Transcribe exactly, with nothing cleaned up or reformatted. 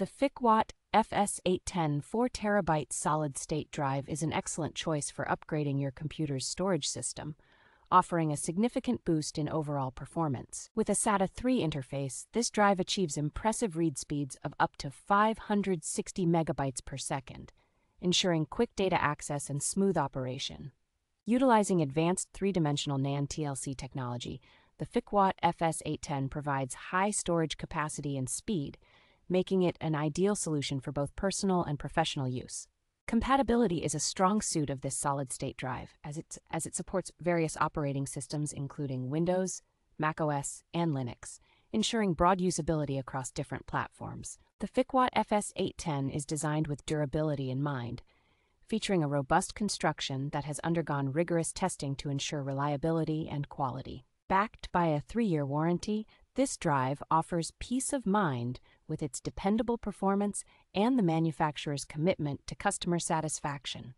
The Fikwot F S eight ten four terabyte solid-state drive is an excellent choice for upgrading your computer's storage system, offering a significant boost in overall performance. With a SATA three interface, this drive achieves impressive read speeds of up to five hundred sixty megabytes per second, ensuring quick data access and smooth operation. Utilizing advanced three-dimensional NAND T L C technology, the Fikwot F S eight ten provides high storage capacity and speed, making it an ideal solution for both personal and professional use. Compatibility is a strong suit of this solid-state drive, as it, as it supports various operating systems including Windows, macOS, and Linux, ensuring broad usability across different platforms. The Fikwot F S eight ten is designed with durability in mind, featuring a robust construction that has undergone rigorous testing to ensure reliability and quality. Backed by a three-year warranty, this drive offers peace of mind with its dependable performance and the manufacturer's commitment to customer satisfaction.